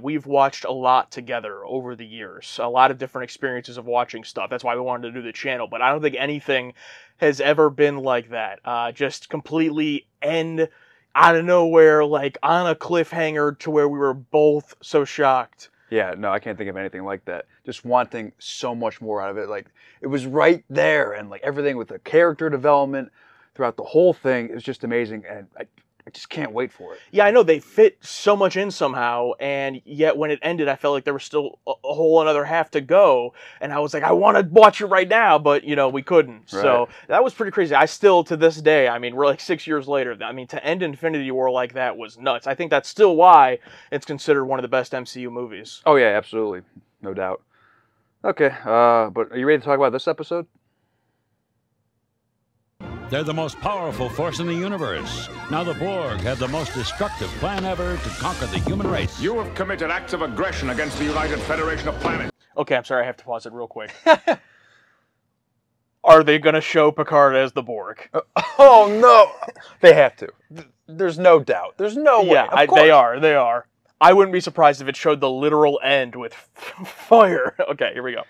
We've watched a lot together over the years, a lot of different experiences of watching stuff. That's why we wanted to do the channel, but I don't think anything has ever been like that. Just completely end out of nowhere, like on a cliffhanger to where we were both so shocked. Yeah, no, I can't think of anything like that. Just wanting so much more out of it. Like, it was right there, and like everything with the character development throughout the whole thing is just amazing, and I just can't wait for it. Yeah, I know. They fit so much in somehow, and yet when it ended, I felt like there was still a whole another half to go, and I was like, I want to watch it right now, but, you know, we couldn't. Right. So that was pretty crazy. I still, to this day, I mean, we're like 6 years later. I mean, to end Infinity War like that was nuts. I think that's still why it's considered one of the best MCU movies. Oh, yeah, absolutely. No doubt. Okay, but are you ready to talk about this episode? They're the most powerful force in the universe. Now the Borg have the most destructive plan ever to conquer the human race. You have committed acts of aggression against the United Federation of Planets. Okay, I'm sorry, I have to pause it real quick. Are they going to show Picard as the Borg? Oh, no! They have to. There's no doubt. There's no way. Yeah, they are. I wouldn't be surprised if it showed the literal end with fire. Okay, here we go.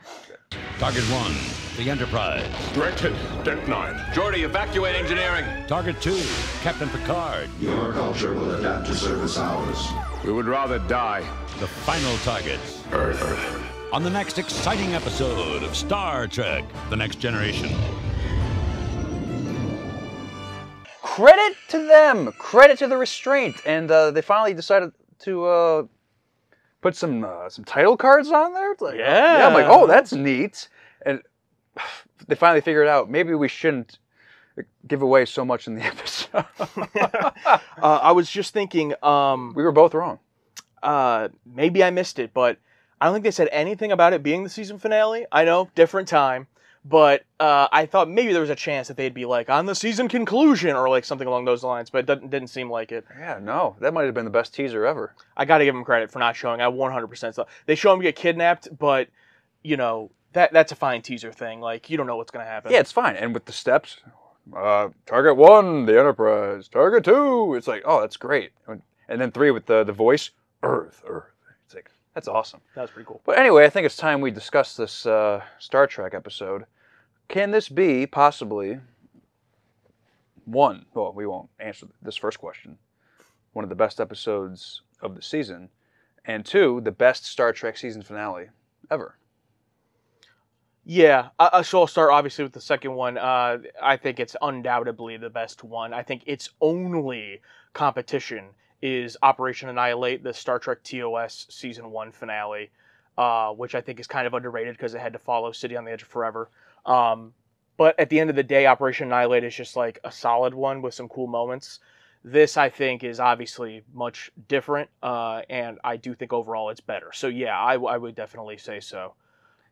Target 1, the Enterprise. Directed, Deck 9. Geordi, evacuate engineering. Target 2, Captain Picard. Your culture will adapt to service hours. We would rather die. The final targets. Earth. On the next exciting episode of Star Trek: The Next Generation. Credit to them. Credit to the restraint. And they finally decided to... put some title cards on there. It's like, yeah, I'm like, oh, that's neat. And they finally figured out maybe we shouldn't give away so much in the episode. I was just thinking, we were both wrong. Maybe I missed it, but I don't think they said anything about it being the season finale. I know, different time, but I thought maybe there was a chance that they'd be like on the season conclusion or like something along those lines, but it didn't seem like it. Yeah, no, that might have been the best teaser ever. I got to give them credit for not showing. I 100% thought they show him get kidnapped, but you know that's a fine teaser thing. Like you don't know what's gonna happen. Yeah, it's fine. And with the steps, target 1, the Enterprise. Target 2, it's like, oh, that's great. And then 3 with the voice, Earth. It's like, that's awesome. That was pretty cool. But anyway, I think it's time we discuss this Star Trek episode. Can this be possibly one? Well, we won't answer this first question. One of the best episodes of the season, and 2, the best Star Trek season finale ever. Yeah, so I'll start obviously with the second one. I think it's undoubtedly the best one. I think its only competition is Operation Annihilate, the Star Trek TOS Season 1 finale, which I think is kind of underrated because it had to follow City on the Edge of Forever. But at the end of the day, Operation Annihilate is just like a solid one with some cool moments. This, I think, is obviously much different, and I do think overall it's better. So yeah, I would definitely say so.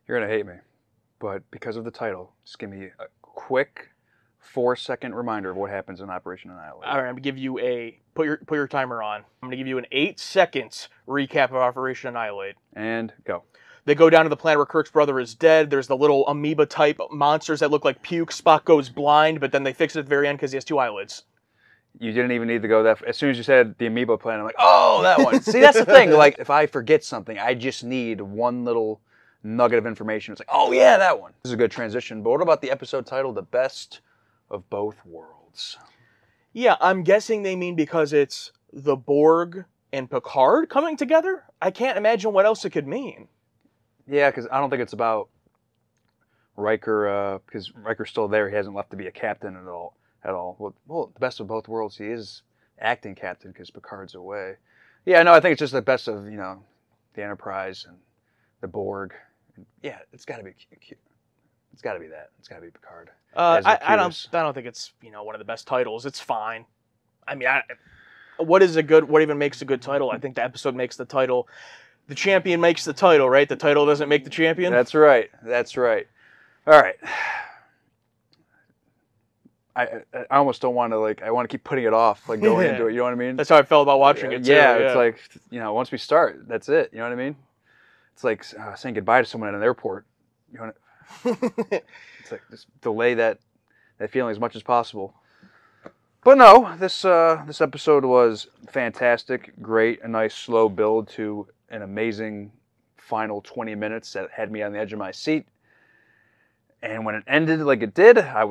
You're going to hate me, but because of the title, just give me a quick 4-second reminder of what happens in Operation Annihilate. All right, I'm gonna give you a put your timer on. I'm gonna give you an 8 seconds recap of Operation Annihilate. And go. They go down to the planet where Kirk's brother is dead. There's the little amoeba type monsters that look like puke. Spock goes blind, but then they fix it at the very end because he has 2 eyelids. You didn't even need to go that. As soon as you said the amoeba planet, I'm like, oh, that one. See, that's the thing. Like, if I forget something, I just need one little nugget of information. It's like, oh yeah, that one. This is a good transition. But what about the episode title, The Best of Both Worlds? Yeah, I'm guessing they mean because it's the Borg and Picard coming together? I can't imagine what else it could mean. Yeah, because I don't think it's about Riker, because Riker's still there. He hasn't left to be a captain at all. Well, the best of both worlds, he is acting captain because Picard's away. Yeah, no, I think it's just the best of, you know, the Enterprise and the Borg. Yeah, it's got to be cute. It's got to be that. It's got to be Picard. I don't think it's, you know, one of the best titles. It's fine. I mean, what even makes a good title? I think the episode makes the title. The champion makes the title, right? The title doesn't make the champion. That's right. That's right. All right. I almost don't want to, like, I want to keep putting it off, like going into it. You know what I mean? That's how I felt about watching it too. Yeah, it's like, you know, once we start, that's it. You know what I mean? It's like saying goodbye to someone at an airport. You know what I mean? It's like, just delay that feeling as much as possible. But no, this episode was fantastic, great, a nice slow build to an amazing final 20 minutes that had me on the edge of my seat. And when it ended like it did, I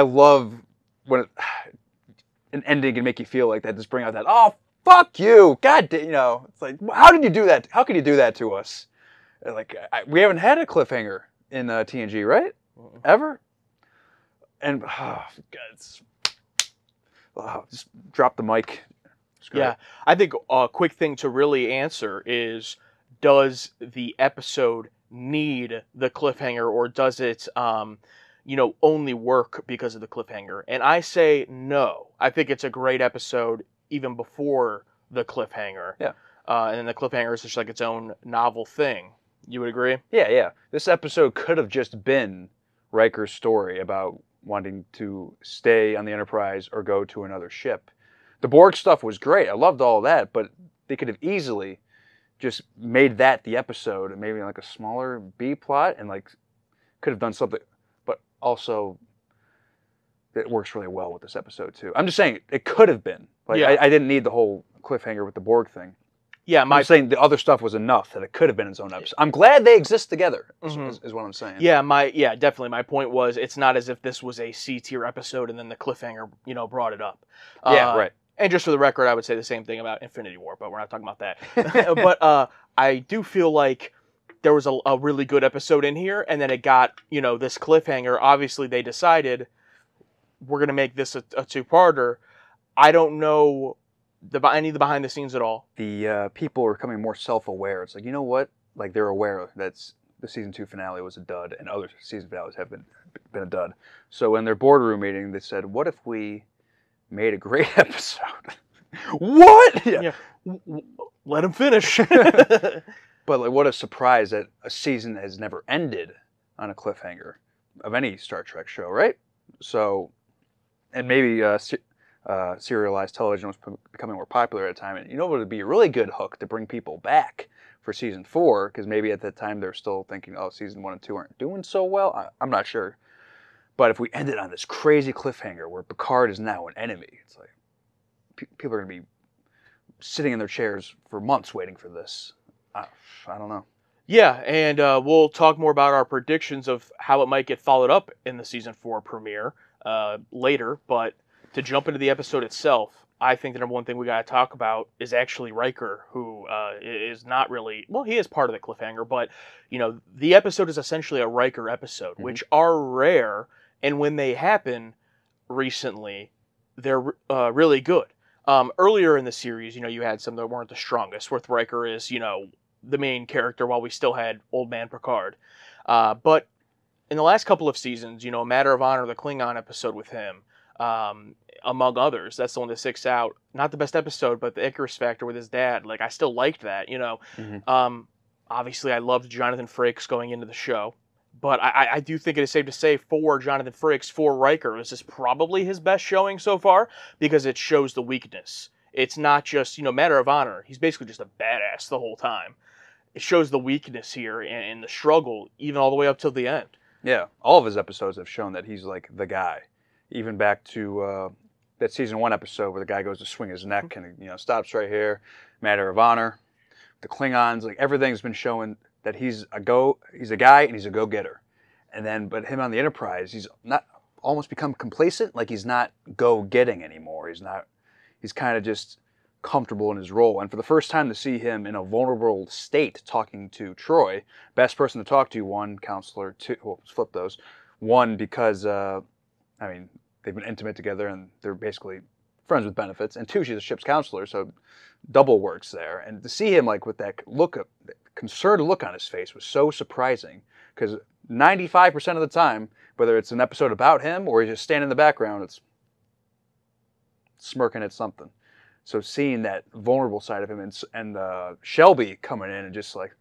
love when an ending can make you feel like that, just bring out that, oh, fuck you, God damn, you know, it's like, how did you do that? How could you do that to us? Like, we haven't had a cliffhanger in TNG, right? Uh-uh. Ever? And, oh, God, just drop the mic. Yeah, I think a quick thing to really answer is, does the episode need the cliffhanger, or does it, you know, only work because of the cliffhanger? And I say no. I think it's a great episode even before the cliffhanger. Yeah. And then the cliffhanger is just like its own novel thing. You would agree? Yeah, yeah. This episode could have just been Riker's story about wanting to stay on the Enterprise or go to another ship. The Borg stuff was great. I loved all that, but they could have easily just made that the episode, and maybe like a smaller B plot, and like could have done something. But also, it works really well with this episode too. I'm just saying it could have been. Like, yeah. I didn't need the whole cliffhanger with the Borg thing. Yeah, I'm saying the other stuff was enough that it could have been its own episode. I'm glad they exist together, is what I'm saying. Yeah, definitely. My point was, it's not as if this was a C-tier episode and then the cliffhanger, you know, brought it up. Yeah, right. And just for the record, I would say the same thing about Infinity War, but we're not talking about that. But I do feel like there was a really good episode in here, and then it got, you know, this cliffhanger. Obviously, they decided we're going to make this a two-parter. I don't know any of the behind the scenes at all. The people are becoming more self-aware. It's like, you know what? Like, they're aware that the season 2 finale was a dud, and other season finales have been a dud. So in their boardroom meeting, they said, what if we made a great episode? What? Yeah. Let him finish. But like, what a surprise that a season has never ended on a cliffhanger of any Star Trek show, right? So, and maybe serialized television was becoming more popular at the time, and you know what would be a really good hook to bring people back for season 4, because maybe at that time they're still thinking, oh, season 1 and 2 aren't doing so well. I'm not sure, but if we ended on this crazy cliffhanger where Picard is now an enemy, it's like people are gonna be sitting in their chairs for months waiting for this. I don't know. Yeah, and we'll talk more about our predictions of how it might get followed up in the season 4 premiere later, but to jump into the episode itself, I think the number one thing we got to talk about is actually Riker, who is not really... Well, he is part of the cliffhanger, but, you know, the episode is essentially a Riker episode, which are rare, and when they happen recently, they're really good. Earlier in the series, you know, you had some that weren't the strongest, where Riker is, you know, the main character, while we still had Old Man Picard. But in the last couple of seasons, you know, A Matter of Honor, the Klingon episode with him, among others, that's the one that sticks out. Not the best episode, but the Icarus Factor with his dad. Like, I still liked that, you know. Obviously, I loved Jonathan Frakes going into the show, but I do think it is safe to say for Jonathan Frakes, for Riker, this is probably his best showing so far, because it shows the weakness. It's not just, you know, Matter of Honor. He's basically just a badass the whole time. It shows the weakness here and the struggle, even all the way up till the end. Yeah, all of his episodes have shown that he's like the guy. Even back to that season 1 episode where the guy goes to swing his neck and, you know, stops right here. Matter of Honor, the Klingons, like everything's been showing that he's a guy and he's a go-getter. And then, but him on the Enterprise, he's not almost become complacent. Like, he's not go-getting anymore. He's kind of just comfortable in his role. And for the first time to see him in a vulnerable state, talking to Troy, best person to talk to, one counselor, two. Well, let's flip those. One, because I mean, they've been intimate together, and they're basically friends with benefits. And 2, she's a ship's counselor, so double works there. And to see him, like, with that look, concerned look on his face was so surprising, because 95% of the time, whether it's an episode about him or he's just standing in the background, it's smirking at something. So seeing that vulnerable side of him and Shelby coming in and just, like,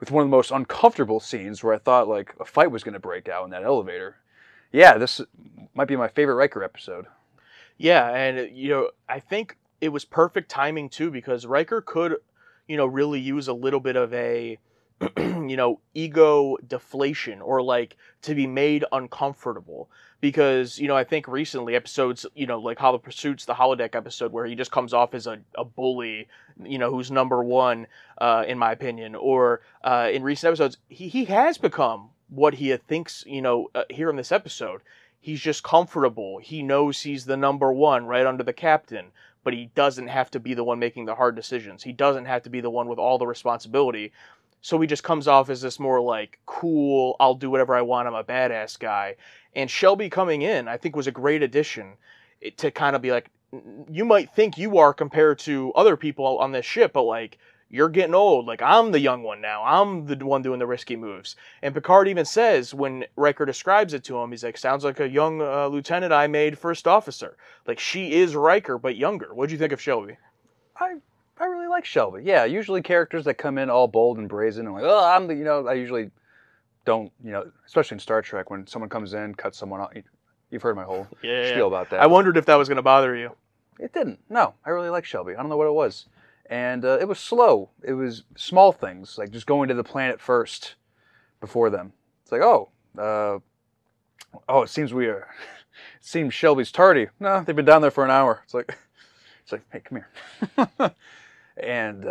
with one of the most uncomfortable scenes where I thought, like, a fight was going to break out in that elevator. Yeah, this might be my favorite Riker episode. Yeah, and, you know, I think it was perfect timing, too, because Riker could, you know, really use a little bit of a you know, ego deflation or like to be made uncomfortable. Because, you know, I think recently episodes, you know, like Hollow Pursuits, the holodeck episode where he just comes off as a bully, you know, who's #1, in my opinion. Or in recent episodes, he has become what he thinks, you know, here in this episode. He's just comfortable. He knows he's the #1 right under the captain. But he doesn't have to be the one making the hard decisions. He doesn't have to be the one with all the responsibility. So he just comes off as this more like, cool, I'll do whatever I want, I'm a badass guy. And Shelby coming in, I think, was a great addition to kind of be like, you might think you are compared to other people on this ship, but like, you're getting old. Like, I'm the young one now. I'm the one doing the risky moves. And Picard even says, when Riker describes it to him, he's like, sounds like a young lieutenant I made first officer. Like, she is Riker, but younger. What'd you think of Shelby? I really like Shelby. Yeah, usually characters that come in all bold and brazen and like, oh, I'm the, you know, I usually don't, you know, especially in Star Trek, when someone comes in, cuts someone off. You've heard my whole spiel about that. I wondered if that was going to bother you. It didn't. No, I really like Shelby. I don't know what it was. And it was slow. It was small things, like just going to the planet first before them. It's like, oh, it seems we are, it seems Shelby's tardy. No, they've been down there for an hour. It's like, hey, come here. And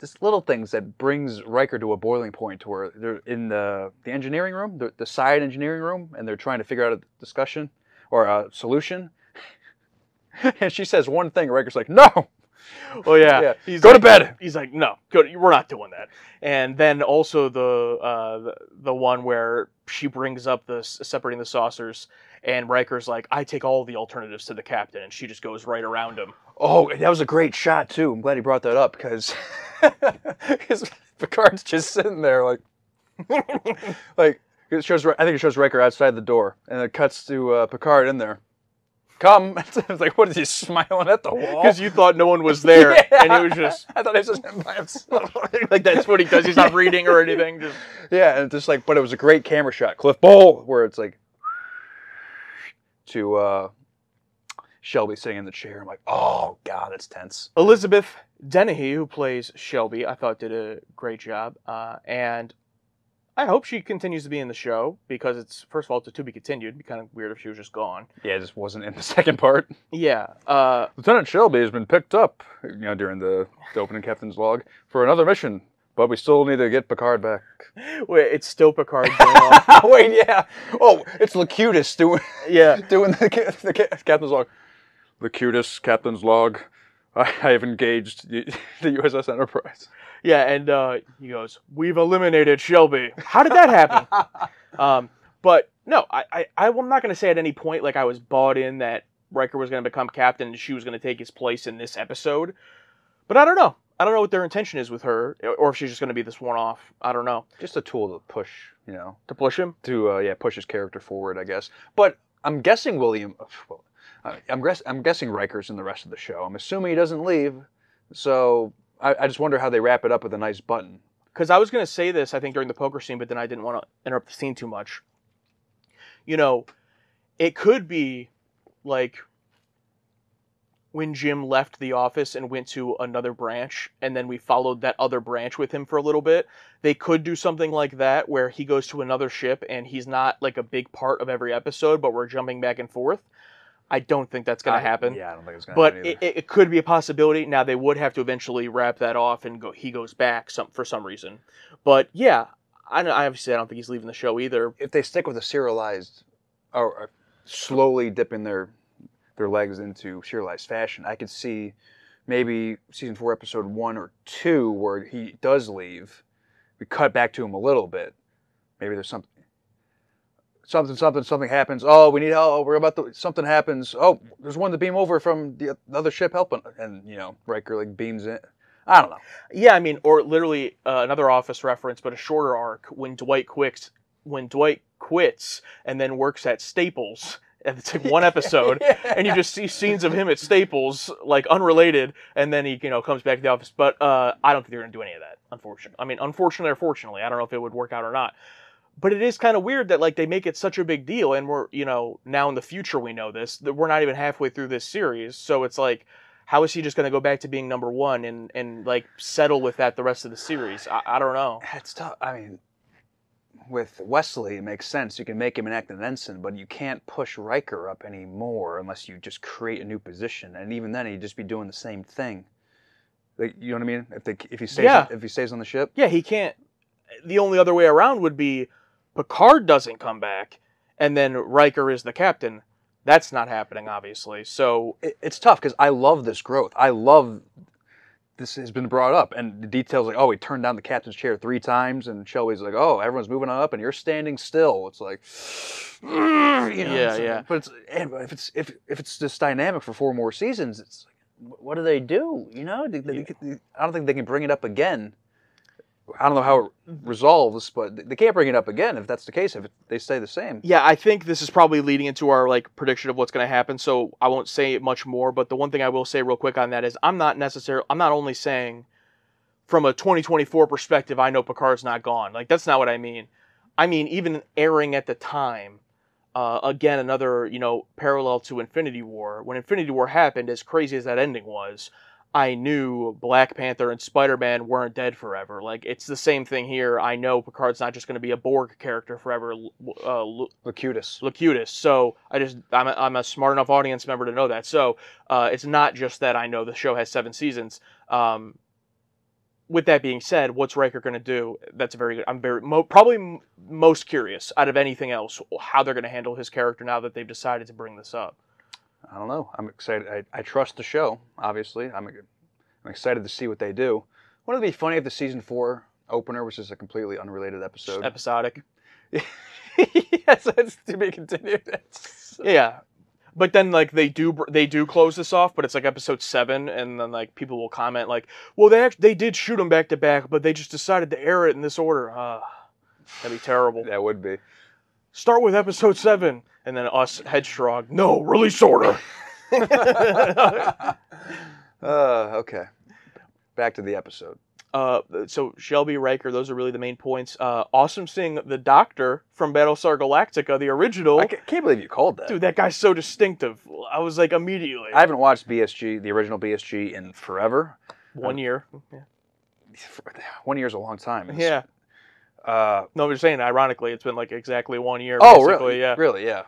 just little things that brings Riker to a boiling point, to where they're in the engineering room, the side engineering room, and they're trying to figure out a discussion or a solution. And she says one thing, Riker's like, no! Well, yeah. He's go like, to bed! He's like, no, we're not doing that. And then also the one where she brings up the separating the saucers, and Riker's like, I take all the alternatives to the captain, and she just goes right around him. Oh, that was a great shot, too. I'm glad he brought that up, because Picard's just sitting there, like, like I think it shows Riker outside the door, and it cuts to Picard in there. Come. It's like, what is he, smiling at the wall? Because you thought no one was there, yeah. And he was just... I thought it was just him by himself. Like, that's what he does. He's not reading or anything. Just... Yeah, and just like, but it was a great camera shot. Cliff Bowl, where it's like... to... Shelby sitting in the chair. I'm like, oh, God, that's tense. Elizabeth Dennehy, who plays Shelby, I thought did a great job. And I hope she continues to be in the show, because it's, first of all, it's to be continued. It'd be kind of weird if she was just gone. Yeah, it just wasn't in the second part. Yeah. Lieutenant Shelby has been picked up, you know, during the opening captain's log, for another mission. But we still need to get Picard back. Wait, it's still Picard going on. Wait, yeah. Oh, it's Locutus doing the captain's log. Locutus, captain's log. I have engaged the USS Enterprise. Yeah, and he goes, we've eliminated Shelby. How did that happen? But no, I'm not going to say at any point like I was bought in that Riker was going to become captain and she was going to take his place in this episode. But I don't know. I don't know what their intention is with her, or if she's just going to be this one-off. I don't know. Just a tool to push, you know. To push him? To, yeah, push his character forward, I guess. But I'm guessing I'm guessing Riker's in the rest of the show. I'm assuming he doesn't leave, so I just wonder how they wrap it up with a nice button. Because I was going to say this, I think, during the poker scene, but then I didn't want to interrupt the scene too much. You know, it could be like when Jim left the office and went to another branch, and then we followed that other branch with him for a little bit. They could do something like that, where he goes to another ship, and he's not like a big part of every episode, but we're jumping back and forth. I don't think that's going to happen. Yeah, I don't think it's going to happen either. But it could be a possibility. Now, they would have to eventually wrap that off and go. He goes back for some reason. But, yeah, I don't think he's leaving the show either. If they stick with a serialized, or slowly dipping their legs into serialized fashion, I could see maybe Season 4, Episode 1 or 2, where he does leave. We cut back to him a little bit. Maybe there's something. Something happens. Oh, we need help. Oh, we're about to... Something happens. Oh, there's one to beam over from the other ship helping. And, you know, Riker, like, beams in. I don't know. Yeah, I mean, or literally another Office reference, but a shorter arc, when Dwight quits and then works at Staples. And it's like one episode, yeah. And you just see scenes of him at Staples, like, unrelated, and then he, you know, comes back to the office. But I don't think they're going to do any of that, unfortunately. I mean, unfortunately or fortunately. I don't know if it would work out or not. But it is kind of weird that, like, they make it such a big deal, and we're, you know, now in the future we know this, that we're not even halfway through this series, so it's like, how is he just going to go back to being number one and like settle with that the rest of the series? I don't know. It's tough. I mean, with Wesley, it makes sense. You can make him an acting ensign, but you can't push Riker up anymore unless you just create a new position. And even then, he'd just be doing the same thing. Like, you know what I mean? If he stays on the ship, yeah, he can't. The only other way around would be Picard doesn't come back, and then Riker is the captain. That's not happening, obviously. So it's tough because I love this growth. I love this has been brought up, and the details like, oh, he turned down the captain's chair 3 times, and Shelby's like, oh, everyone's moving on up, and you're standing still. It's like, you know, yeah, yeah. But if it's this dynamic for 4 more seasons, it's like, what do they do? You know, I don't think they can bring it up again. I don't know how it resolves, but they can't bring it up again if that's the case, if they stay the same. Yeah, I think this is probably leading into our like prediction of what's going to happen, so I won't say much more, but the one thing I will say real quick on that is I'm not only saying from a 2024 perspective, I know Picard's not gone. Like, that's not what I mean. I mean, even airing at the time, again, another, you know, parallel to Infinity War. When Infinity War happened, as crazy as that ending was, I knew Black Panther and Spider-Man weren't dead forever. Like, it's the same thing here. I know Picard's not just going to be a Borg character forever. Locutus. So I'm a smart enough audience member to know that. So it's not just that I know the show has 7 seasons. With that being said, what's Riker going to do? That's very good. I'm probably most curious out of anything else how they're going to handle his character now that they've decided to bring this up. I don't know. I'm excited. I trust the show, obviously. I'm excited to see what they do. Wouldn't it be funny if the season 4 opener was just a completely unrelated episode? Just episodic. Yes, that's to be continued. Yeah. But then, like, they do close this off, but it's like episode 7, and then like people will comment like, "Well, they did shoot them back to back, but they just decided to air it in this order." That'd be terrible. That would be. Start with episode 7, and then us head shrug. No, release order. Okay, back to the episode. So Shelby, Riker, those are really the main points. Awesome seeing the Doctor from Battlestar Galactica, the original. I can't believe you called that. Dude, that guy's so distinctive. I was like immediately. I haven't watched BSG, the original BSG, in forever. 1 year. Yeah. 1 year's a long time. It's, yeah. No, I'm just saying, ironically, it's been like exactly 1 year. Oh, really? Yeah. Really, yeah.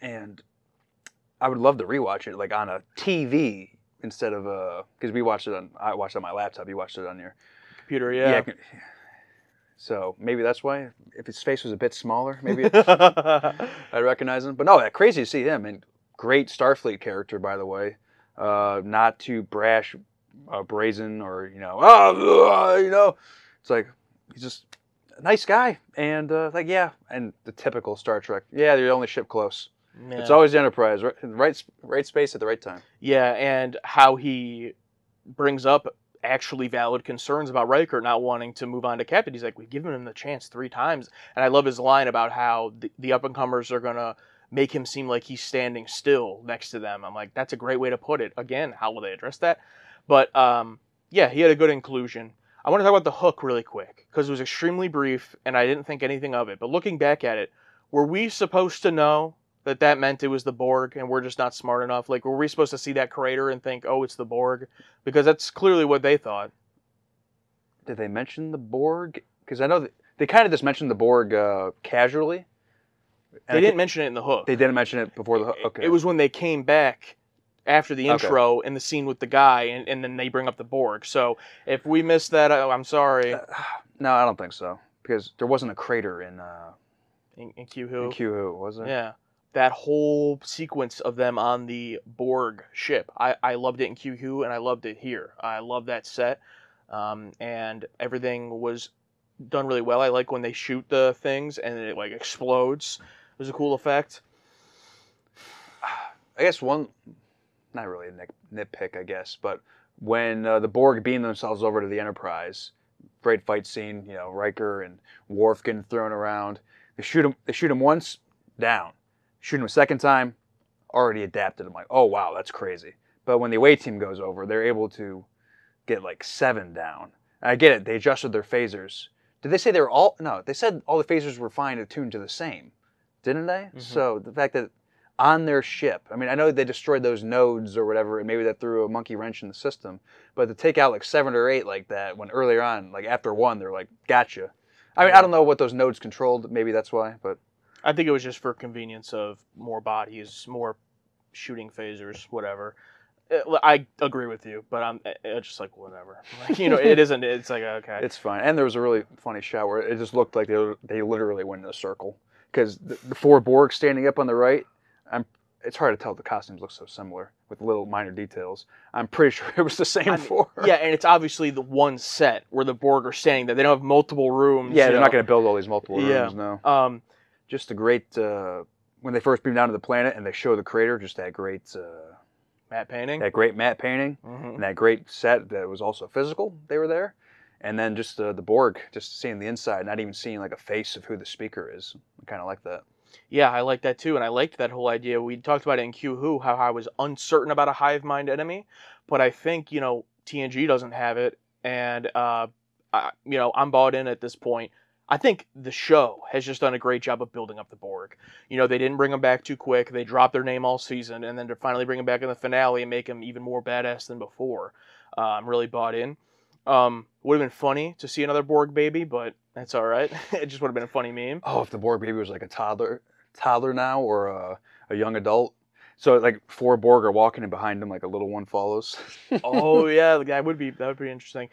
And I would love to rewatch it like on a TV instead of a, because I watched it on my laptop, you watched it on your computer, yeah. Yeah. So maybe that's why, if his face was a bit smaller, maybe I'd recognize him. But no, crazy to see him, and great Starfleet character, by the way. Not too brash, brazen, or, you know, you know, it's like, he's just a nice guy, and like, yeah, and the typical Star Trek. Yeah, they're the only ship close. Yeah. It's always the Enterprise, right space at the right time. Yeah, and how he brings up actually valid concerns about Riker not wanting to move on to captain. He's like, we've given him the chance 3 times, and I love his line about how the up-and-comers are gonna make him seem like he's standing still next to them. I'm like, that's a great way to put it. Again, how will they address that? But yeah, he had a good inclusion. I want to talk about the hook really quick, because it was extremely brief, and I didn't think anything of it. But looking back at it, were we supposed to know that that meant it was the Borg, and we're just not smart enough? Like, were we supposed to see that crater and think, oh, it's the Borg? Because that's clearly what they thought. Did they mention the Borg? Because I know they kind of just mentioned the Borg casually. They didn't mention it in the hook. They didn't mention it before the hook. Okay. It was when they came back after the intro and the scene with the guy, and then they bring up the Borg. So if we missed that, I'm sorry. No, I don't think so, because there wasn't a crater in Q-Who. In Q-Who, was it? Yeah. That whole sequence of them on the Borg ship. I loved it in Q-Who, and I loved it here. I love that set, and everything was done really well. I like when they shoot the things and it like explodes. It was a cool effect. I guess one... Not really a nitpick, I guess, but when the Borg beam themselves over to the Enterprise, great fight scene. You know, Riker and Worf getting thrown around. They shoot him once, down. Shoot him a second time, already adapted. I'm like, oh wow, that's crazy. But when the away team goes over, they're able to get like 7 down. And I get it. They adjusted their phasers. Did they say they were all? No, they said all the phasers were fine, attuned to the same, didn't they? Mm-hmm. So the fact that on their ship. I mean, I know they destroyed those nodes or whatever, and maybe that threw a monkey wrench in the system. But to take out like 7 or 8 like that, when earlier on, like after 1, they're like, gotcha. I mean, I don't know what those nodes controlled. Maybe that's why, but... I think it was just for convenience of more bodies, more shooting phasers, whatever. I agree with you, but I'm just like, whatever. Like, you know, it isn't, it's like, okay. It's fine. And there was a really funny shot where it just looked like they literally went in a circle. Because the 4 Borg standing up on the right, it's hard to tell, the costumes look so similar with little minor details. I'm pretty sure it was the same 4. Yeah, and it's obviously the one set where the Borg are staying that they don't have multiple rooms. Yeah, they're not going to build all these multiple rooms, no. Just a great, when they first beam down to the planet and they show the crater, just that great... matte painting? That great matte painting, and that great set that was also physical, they were there. And then just the Borg, just seeing the inside, not even seeing like a face of who the speaker is. I kind of like that. Yeah, I like that too, and I liked that whole idea. We talked about it in Q-Who, how I was uncertain about a hive mind enemy, but I think, you know, TNG doesn't have it, and, you know, I'm bought in at this point. I think the show has just done a great job of building up the Borg. You know, they didn't bring them back too quick. They dropped their name all season, and then to finally bring them back in the finale and make them even more badass than before. I'm really bought in. Would have been funny to see another Borg baby, but that's all right. It just would have been a funny meme. Oh, if the Borg baby was like a toddler now, or a young adult. So like 4 Borg are walking, and behind them like a little one follows. Oh yeah, that would be interesting.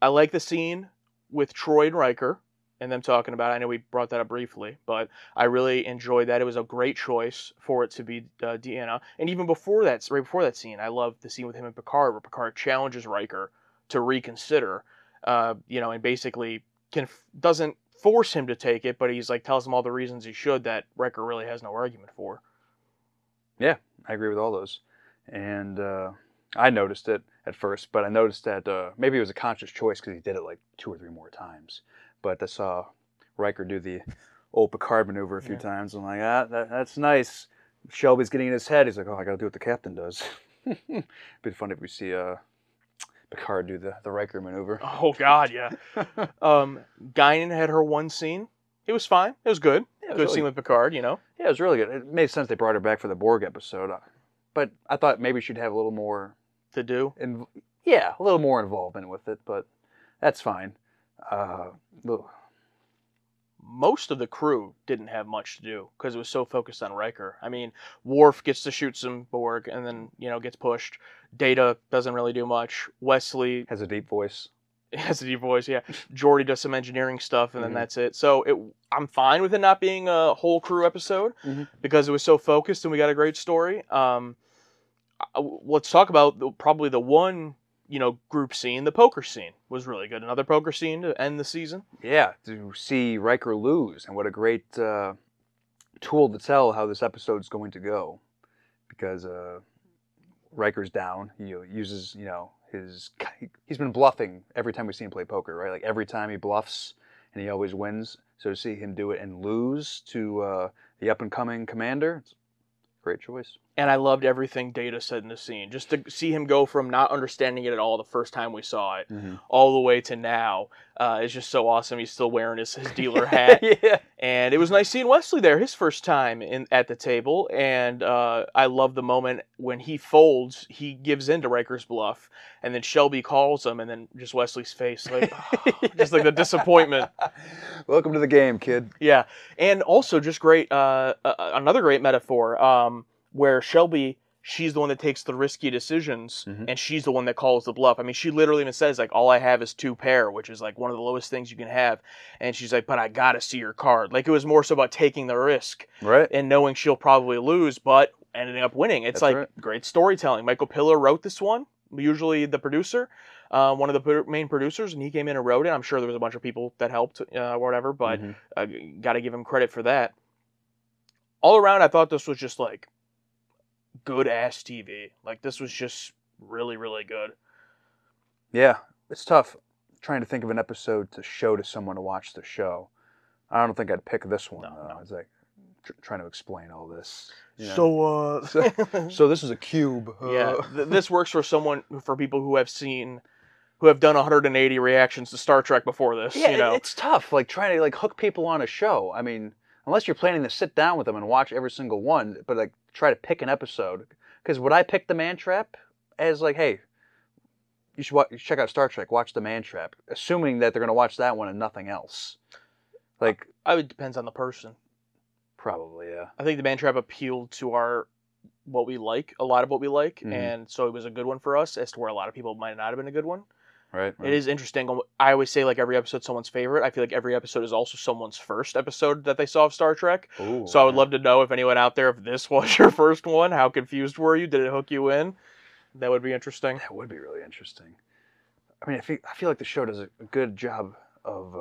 I like the scene with Troy and Riker and them talking about it. I know we brought that up briefly, but I really enjoyed that. It was a great choice for it to be Deanna. And even before that, right before that scene, I loved the scene with him and Picard, where Picard challenges Riker to reconsider, you know, and basically doesn't force him to take it, but he's like, tells him all the reasons he should that Riker really has no argument for. Yeah, I agree with all those. And I noticed it at first, but I noticed that maybe it was a conscious choice because he did it like 2 or 3 more times. But I saw Riker do the old Picard maneuver a few times. I'm like, ah, that's nice. Shelby's getting in his head. He's like, oh, I got to do what the captain does. It'd be fun if we see Picard do the Riker maneuver. Oh, God, yeah. Guinan had her one scene. It was fine. It was good. Yeah, it was good really, scene with Picard, you know. Yeah, it was really good. It made sense they brought her back for the Borg episode. But I thought maybe she'd have a little more... to do? Yeah, a little more involvement with it, but that's fine. Most of the crew didn't have much to do because it was so focused on Riker. I mean, Worf gets to shoot some Borg and then, you know, gets pushed. Data doesn't really do much. Wesley has a deep voice. Yeah. Geordi does some engineering stuff, and then that's it. So I'm fine with it not being a whole crew episode because it was so focused and we got a great story. Let's talk about probably the one... you know, group scene, the poker scene was really good. Another poker scene to end the season. Yeah, to see Riker lose, and what a great tool to tell how this episode's going to go, because Riker's down. He uses, you know, he's been bluffing every time we see him play poker, right? Like every time he bluffs, and he always wins. So to see him do it and lose to the up and coming commander, it's a great choice. And I loved everything Data said in the scene. Just to see him go from not understanding it at all the first time we saw it, all the way to now, is just so awesome. He's still wearing his dealer hat. Yeah. And it was nice seeing Wesley there, his first time at the table. And I love the moment when he folds, he gives in to Riker's bluff, and then Shelby calls him, and then just Wesley's face, like, just like the disappointment. Welcome to the game, kid. Yeah. And also just great, another great metaphor. Where Shelby, she's the one that takes the risky decisions, and she's the one that calls the bluff. I mean, she literally even says, like, all I have is 2 pair, which is, like, one of the lowest things you can have. And she's like, but I gotta see your card. Like, it was more so about taking the risk. Right. And knowing she'll probably lose, but ending up winning. It's great storytelling. Michael Piller wrote this one, usually the producer, one of the main producers, and he came in and wrote it. I'm sure there was a bunch of people that helped or whatever, but gotta give him credit for that. All around, I thought this was just, like, good ass TV. Like, this was just really, really good. Yeah, it's tough trying to think of an episode to show to someone to watch the show. I don't think I'd pick this one. No. It's like trying to explain all this. You know? So this is a cube. Yeah, this works for people who have seen, who have done 180 reactions to Star Trek before this. Yeah, you know? It's tough. Like trying to like hook people on a show. I mean, unless you're planning to sit down with them and watch every single one, but like try to pick an episode. Because would I pick The Man Trap as like, hey, you should watch, you should check out Star Trek, watch The Man Trap, assuming that they're going to watch that one and nothing else? Like, I would, depends on the person. Probably, yeah. I think The Man Trap appealed to our, what we like, a lot of what we like, and so it was a good one for us, as to where a lot of people might not have been a good one. Right. It is interesting. I always say, like, every episode's someone's favorite. I feel like every episode is also someone's first episode that they saw of Star Trek. Ooh, so I would love to know, if anyone out there, if this was your first one, how confused were you? Did it hook you in? That would be interesting. That would be really interesting. I mean, I feel like the show does a good job of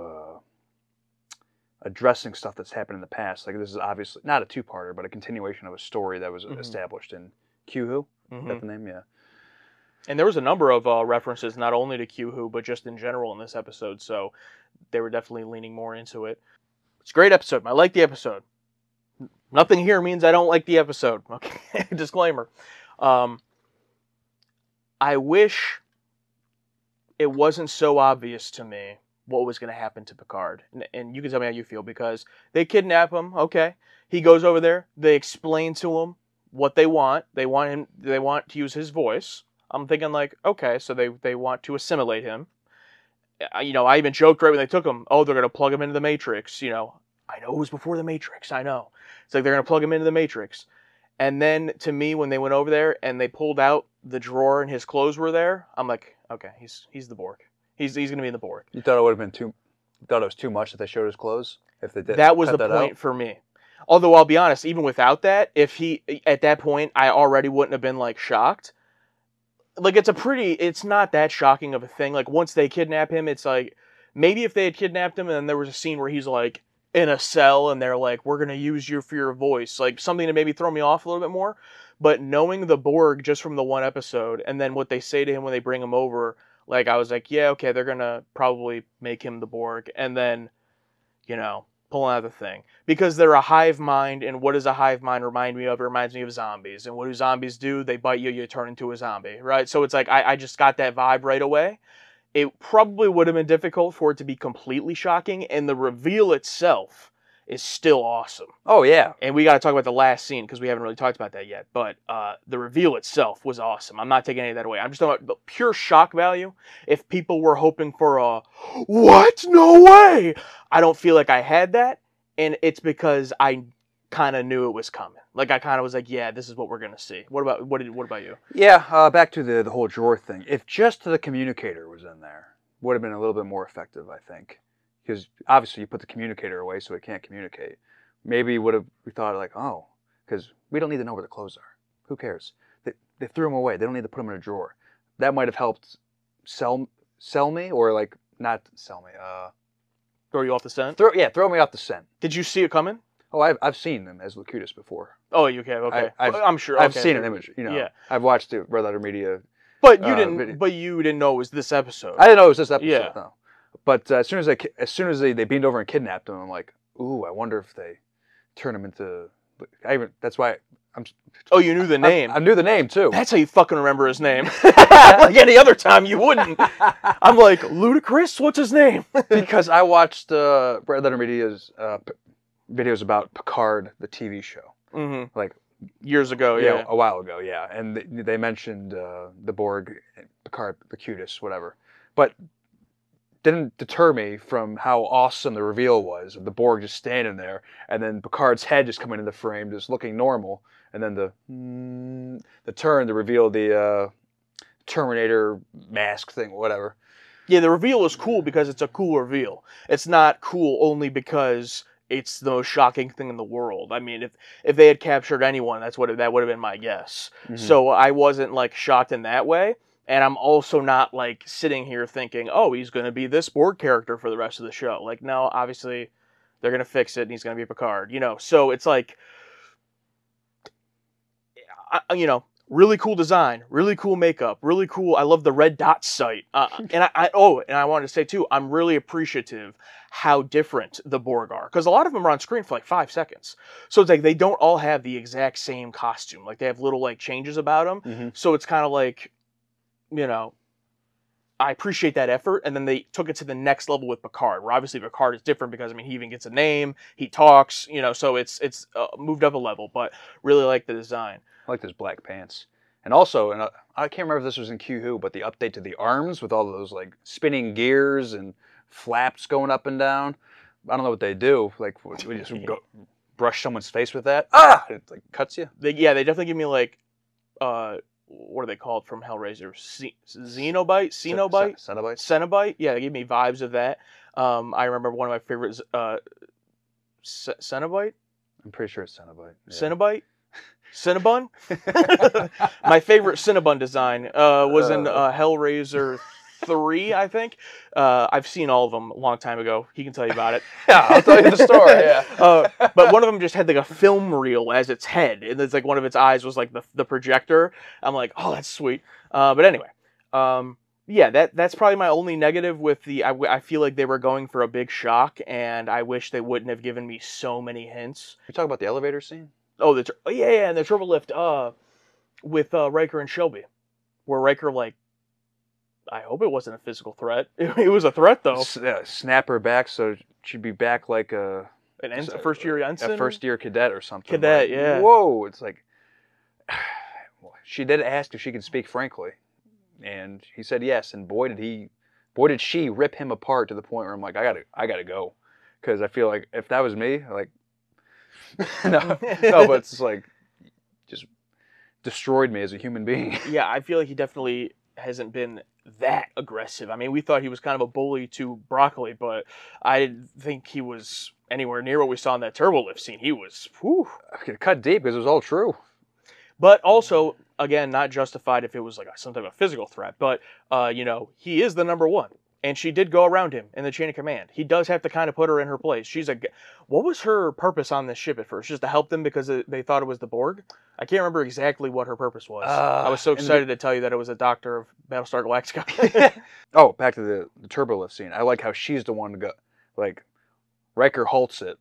addressing stuff that's happened in the past. Like, this is obviously not a two-parter, but a continuation of a story that was established in Q-Who. Is that the name? Yeah. And there was a number of references, not only to Q-Who, but just in general in this episode. So they were definitely leaning more into it. It's a great episode. I like the episode. Nothing here means I don't like the episode. Okay, disclaimer. I wish it wasn't so obvious to me what was going to happen to Picard. And you can tell me how you feel, because they kidnap him. Okay, he goes over there. They explain to him what they want. They want him. They want to use his voice. I'm thinking, like, okay, so they want to assimilate him. You know, I even joked right when they took him, oh, they're going to plug him into the Matrix. You know, I know it was before the Matrix, I know. It's like, they're going to plug him into the Matrix. And then, to me, when they went over there and they pulled out the drawer and his clothes were there, I'm like, okay, he's the Borg. He's going to be in the Borg. You thought it would have been too much that they showed his clothes? If they did, that was the point for me. Although, I'll be honest, even without that, if he, at that point, I already wouldn't have been, like, shocked. Like, it's not that shocking of a thing. Like, once they kidnap him, it's like, maybe if they had kidnapped him and then there was a scene where he's, like, in a cell and they're like, we're going to use you for your voice. Like, something to maybe throw me off a little bit more. But knowing the Borg just from the one episode and then what they say to him when they bring him over, like, I was like, yeah, okay, they're going to probably make him the Borg. And then, you know, pull out the thing. Because they're a hive mind, and what does a hive mind remind me of? It reminds me of zombies. And what do zombies do? They bite you, you turn into a zombie, right? So it's like, I just got that vibe right away. It probably would have been difficult for it to be completely shocking, and the reveal itself is still awesome. Oh, yeah. And we got to talk about the last scene, because we haven't really talked about that yet, but the reveal itself was awesome. I'm not taking any of that away. I'm just talking about the pure shock value. If people were hoping for a, what? No way! I don't feel like I had that, and it's because I kind of knew it was coming. Like, I kind of was like, yeah, this is what we're going to see. What about you? Yeah, back to the whole drawer thing. If just the communicator was in there, would have been a little bit more effective, I think. Because obviously you put the communicator away so it can't communicate. Maybe we thought, like, oh, because we don't need to know where the clothes are. Who cares? They threw them away. They don't need to put them in a drawer. That might have helped sell me, or, like, not sell me. Throw you off the scent? Throw me off the scent. Did you see it coming? Oh, I've seen them as Locutus before. Oh, you have? Okay. I'm sure. Okay. I've seen an image. You know, yeah. I've watched it, Red Letter Media. But you didn't. Video. But you didn't know it was this episode. I didn't know it was this episode. Yeah. No. But as soon as they beamed over and kidnapped him, I'm like, ooh, I wonder if they turn him into. That's why I'm. Oh, you knew the name. I knew the name too. That's how you fucking remember his name. Like any other time, you wouldn't. I'm like, Ludacris, what's his name? Because I watched Red Letter Media's videos about Picard, the TV show, like years ago, yeah, a while ago, yeah. And they mentioned the Borg, Picard, the cutest, whatever, but didn't deter me from how awesome the reveal was of the Borg just standing there, and then Picard's head just coming into the frame, just looking normal, and then the turn to reveal the Terminator mask thing, whatever. Yeah, the reveal is cool because it's a cool reveal. It's not cool only because it's the most shocking thing in the world. I mean, if they had captured anyone, that would have been my guess. So I wasn't, like, shocked in that way. And I'm also not, like, sitting here thinking, oh, he's going to be this Borg character for the rest of the show. Like, no, obviously, they're going to fix it, and he's going to be Picard, you know. So it's like, you know, really cool design, really cool makeup, really cool. I love the red dot sight. And I wanted to say, too, I'm really appreciative how different the Borg are. Because a lot of them are on screen for, like, 5 seconds. So it's like they don't all have the exact same costume. Like, they have little, like, changes about them. So it's kind of like, you know, I appreciate that effort. And then they took it to the next level with Picard, where obviously Picard is different because, I mean, he even gets a name, he talks, you know, so it's moved up a level, but really like the design. I like those black pants. And also, and I can't remember if this was in Q-Who, but the update to the arms with all of those, like, spinning gears and flaps going up and down. I don't know what they do. Like, we just go brush someone's face with that. Ah! It, like, cuts you. They definitely give me, like, what are they called from Hellraiser? Cenobite? Yeah, they gave me vibes of that. I remember one of my favorites, Cenobite? I'm pretty sure it's Cenobite. Yeah. Cenobite? Cinnabon? My favorite Cinnabon design was in Hellraiser 3, I think. I've seen all of them a long time ago. He can tell you about it. Yeah, I'll tell you the story, yeah. But one of them just had like a film reel as its head, and it's like one of its eyes was like the projector. I'm like, oh, that's sweet. But anyway, yeah, that's probably my only negative with the... I feel like they were going for a big shock, and I wish they wouldn't have given me so many hints. You're talking about the elevator scene? Oh, and the turbo lift with Riker and Shelby, where Riker, like, I hope it wasn't a physical threat. It was a threat, though. Snap her back, so she'd be back like a first-year ensign? A first-year cadet or something. Cadet, like, yeah. Whoa, it's like... She did ask if she could speak frankly, and he said yes, and boy did she rip him apart to the point where I'm like, I gotta go, because I feel like if that was me, like... no, but it's like just destroyed me as a human being. Yeah, I feel like he definitely hasn't been that aggressive. I mean, we thought he was kind of a bully to Broccoli, but I didn't think he was anywhere near what we saw in that turbo lift scene. He was, whew. I could cut deep because it was all true. But also, again, not justified if it was like some type of physical threat, but, you know, he is the number one. And she did go around him in the chain of command. He does have to kind of put her in her place. She's a... What was her purpose on this ship at first? Just to help them because they thought it was the Borg? I can't remember exactly what her purpose was. I was so excited to tell you that it was a doctor of Battlestar Galactica. Oh, back to the turbo lift scene. I like how she's the one to go... Like, Riker halts it.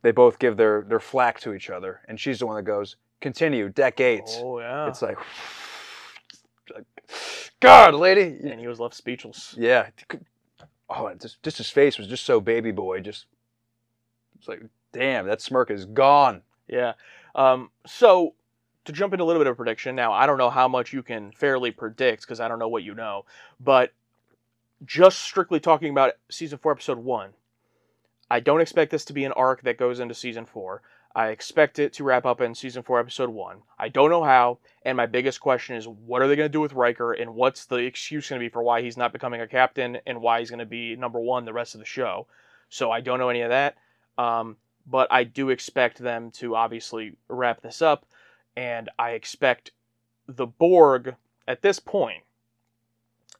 They both give their flack to each other. And she's the one that goes, continue, decades. Oh, yeah. It's like... God, lady! And he was left speechless. Yeah. Oh, just his face was just so baby boy. Just, it's like, damn, that smirk is gone. Yeah. So, to jump into a little bit of prediction, now, I don't know how much you can fairly predict, because I don't know what you know, but just strictly talking about Season 4, Episode 1, I don't expect this to be an arc that goes into Season 4. I expect it to wrap up in Season 4, Episode 1. I don't know how, and my biggest question is, what are they going to do with Riker, and what's the excuse going to be for why he's not becoming a captain, and why he's going to be number one the rest of the show? So I don't know any of that, but I do expect them to obviously wrap this up, and I expect the Borg, at this point,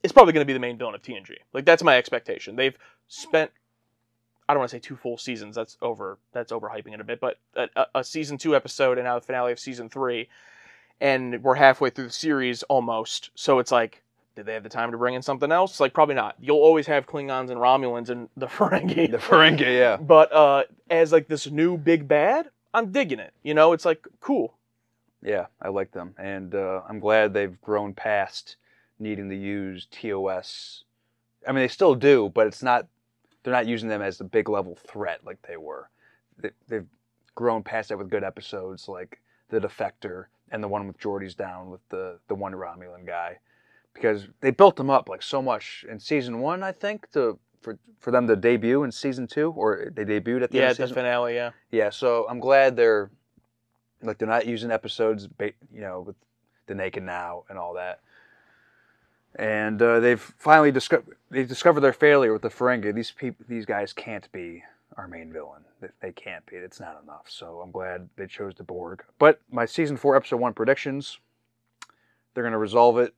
is probably going to be the main villain of TNG. Like, that's my expectation. They've spent... I don't want to say two full seasons, that's overhyping it a bit, but a Season 2 episode and now the finale of Season 3, and we're halfway through the series almost, so it's like, did they have the time to bring in something else? Like, probably not. You'll always have Klingons and Romulans and the Ferengi. The Ferengi, yeah. But as, like, this new big bad, I'm digging it. You know, it's, like, cool. Yeah, I like them, and I'm glad they've grown past needing to use TOS. I mean, they still do, but it's not... They're not using them as the big level threat like they were. They've grown past that with good episodes like The Defector and the one with Geordi's down with the one Romulan guy. Because they built them up like so much in Season 1, I think, for them to debut in Season 2. Or they debuted at the end of Season 1. Yeah, the finale, yeah. Yeah, so I'm glad they're not using episodes, you know, with the Naked Now and all that. And they've finally discovered their failure with the Ferengi. These guys can't be our main villain. They can't be. It's not enough. So I'm glad they chose the Borg. But my Season 4, Episode 1 predictions, they're going to resolve it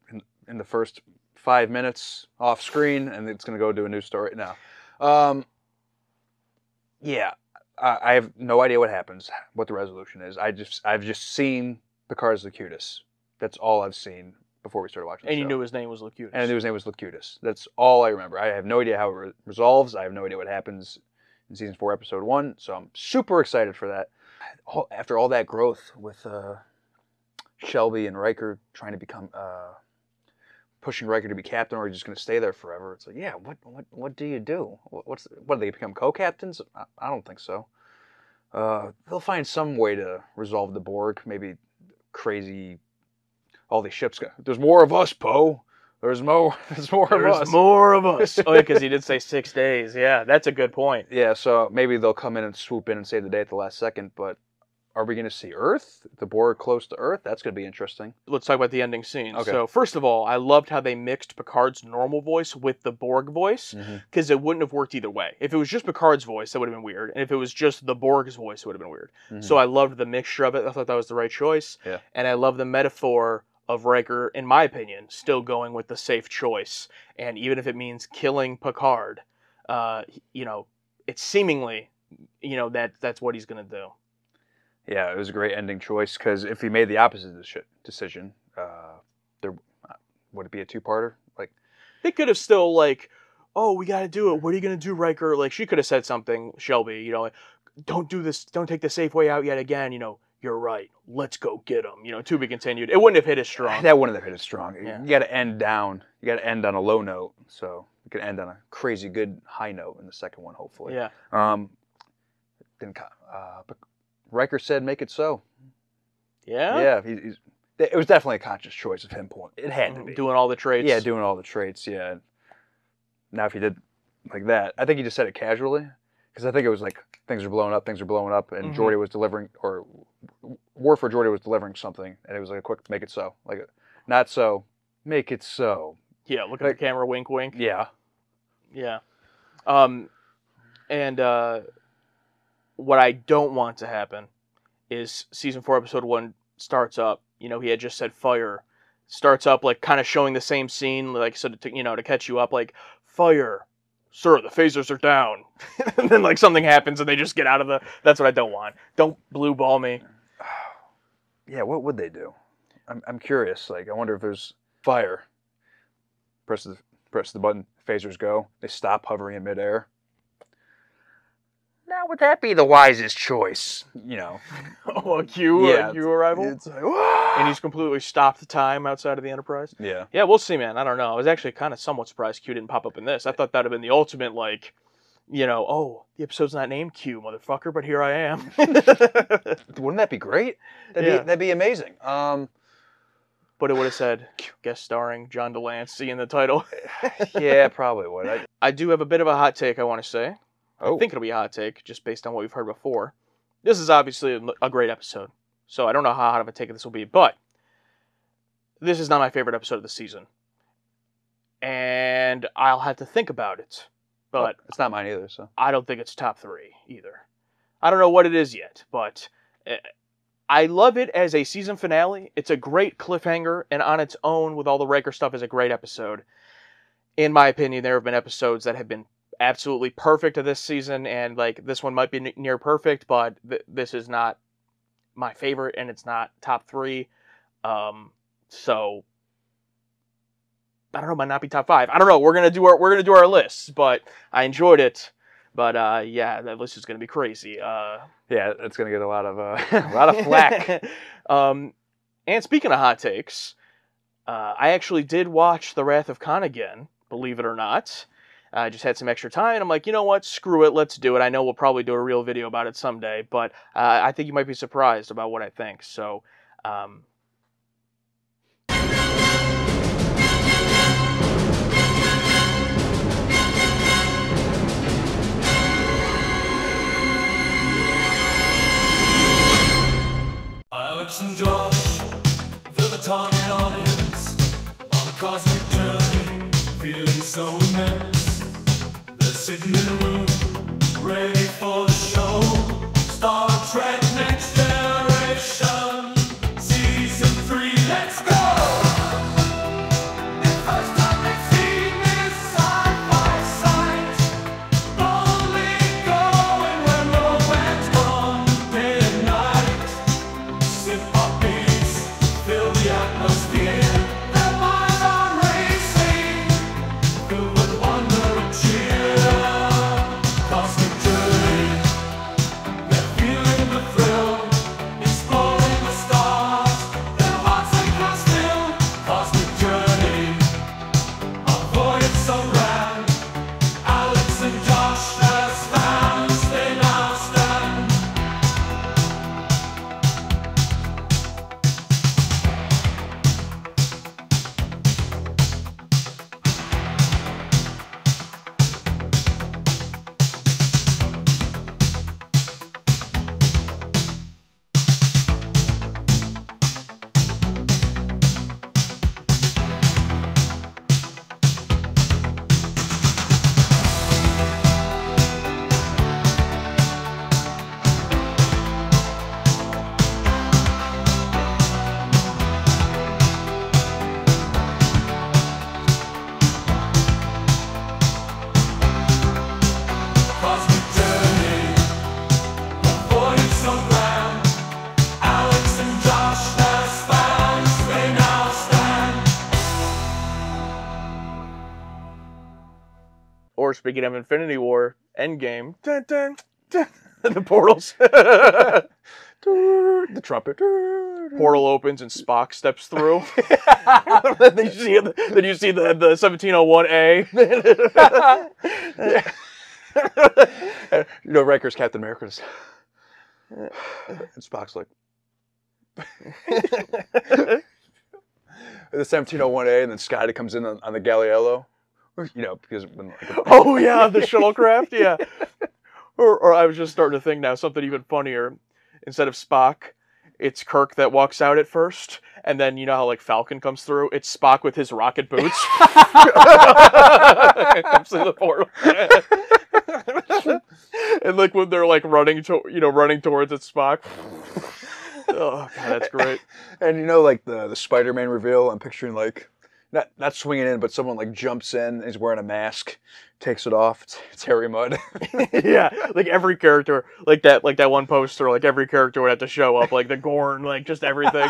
in the first 5 minutes off screen, and it's going to go to a new story now. Yeah, I have no idea what happens, what the resolution is. I've just seen Picard's Locutus. That's all I've seen before we started watching the show. And you knew his name was Locutus. And I knew his name was Locutus. That's all I remember. I have no idea how it resolves. I have no idea what happens in Season 4, Episode 1. So I'm super excited for that. After all that growth with Shelby and Riker trying to become pushing Riker to be captain, or he's just going to stay there forever. It's like, yeah, what do you do? What do they become, co-captains? I don't think so. They'll find some way to resolve the Borg. Maybe crazy. All these ships. There's more of us, Poe. There's more of us. There's more of us. Oh, yeah, because he did say 6 days. Yeah, that's a good point. Yeah, so maybe they'll come in and swoop in and save the day at the last second, but are we going to see Earth? The Borg close to Earth? That's going to be interesting. Let's talk about the ending scene. Okay. So, first of all, I loved how they mixed Picard's normal voice with the Borg voice, because it wouldn't have worked either way. If it was just Picard's voice, that would have been weird. And if it was just the Borg's voice, it would have been weird. So I loved the mixture of it. I thought that was the right choice. Yeah. And I love the metaphor of Riker, in my opinion, still going with the safe choice. And even if it means killing Picard, you know, it's seemingly, you know, that's what he's going to do. Yeah, it was a great ending choice, because if he made the opposite decision, there would it be a two-parter? Like, they could have still, like, oh, we got to do it. What are you going to do, Riker? Like, she could have said something, Shelby, you know, like, don't do this. Don't take the safe way out yet again, you know. You're right. Let's go get him. You know, to be continued. It wouldn't have hit as strong. That wouldn't have hit as strong. Yeah. You got to end down. You got to end on a low note. So you can end on a crazy good high note in the second one, hopefully. Yeah. Then Riker said, "Make it so." Yeah. Yeah. It was definitely a conscious choice of him. It had to be doing all the traits. Yeah, doing all the traits. Yeah. Now, if he did like that, I think he just said it casually. Because I think it was like, things are blowing up, and Geordi was delivering, or Worf or Geordi was delivering something, and it was like a quick, make it so. Like, not so, make it so. Yeah, look at the camera, wink, wink. Yeah. Yeah. What I don't want to happen is Season 4, Episode 1 starts up, you know, he had just said fire, starts up, like, kind of showing the same scene, like, so to, you know, to catch you up, like, fire. Sir, the phasers are down. And then, like, something happens and they just get out of the... That's what I don't want. Don't blue ball me. Yeah, what would they do? I'm curious. Like, I wonder if there's fire. Press the button. Phasers go. They stop hovering in midair. Now, would that be the wisest choice? You know. Oh, a Q arrival? It's like, and he's completely stopped the time outside of the Enterprise? Yeah. Yeah, we'll see, man. I don't know. I was actually kind of somewhat surprised Q didn't pop up in this. I thought that would have been the ultimate, like, you know, oh, the episode's not named Q, motherfucker, but here I am. Wouldn't that be great? That'd be amazing. But it would have said, guest starring John DeLancey in the title. Yeah, probably would. I do have a bit of a hot take I want to say. Oh. I think it'll be a hot take, just based on what we've heard before. This is obviously a great episode, so I don't know how hot of a take this will be, but this is not my favorite episode of the season. And I'll have to think about it. But oh, it's not mine either, so... I don't think it's top three, either. I don't know what it is yet, but I love it as a season finale. It's a great cliffhanger, and on its own, with all the Riker stuff, is a great episode. In my opinion, there have been episodes that have been absolutely perfect of this season, and like this one might be near perfect, but this is not my favorite, and it's not top three. So I don't know, it might not be top five. I don't know. We're gonna do our lists, but I enjoyed it. But yeah, that list is gonna be crazy. Yeah, it's gonna get a lot of flack. And speaking of hot takes, I actually did watch The Wrath of Khan again, believe it or not. I just had some extra time, and I'm like, you know what? Screw it. Let's do it. I know we'll probably do a real video about it someday, but I think you might be surprised about what I think. So, Alex and Josh, they're the target audience on a cosmic journey, feeling so immense. Sitting in a room, ready for the show. Star Trek Next Generation, Season 3, let's go! The first time they've seen this side by side, only going where romance runs midnight. Sip our beats, fill the atmosphere, their minds are racing, filled with wonder and cheer. Or speaking of Infinity War, Endgame, dun, dun, dun, the portals, the trumpet, portal opens and Spock steps through. Then you see the 1701A. No, Riker's Captain America's. And Spock's like... the 1701A, and then Scotty comes in on the Galliello. You know, because... When, like, oh, yeah, the shuttlecraft, yeah. Or I was just starting to think now, something even funnier. Instead of Spock, it's Kirk that walks out at first, and then you know how, like, Falcon comes through? It's Spock with his rocket boots. Comes through the portal. And, like, when they're, like, running, running towards it, Spock... Oh, God, that's great. And, you know, like, the Spider-Man reveal, I'm picturing, like, not swinging in, but someone, like, jumps in, and is wearing a mask, takes it off, it's Harry Mudd. Yeah, like, every character, like that one poster, like, every character would have to show up, like, the Gorn, like, just everything.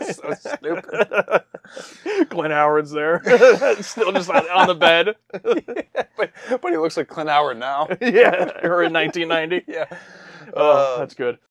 It's so stupid. Clint Howard's there, still just on the bed. Yeah, but he looks like Clint Howard now. Yeah, or in 1990. Yeah. Oh, that's good.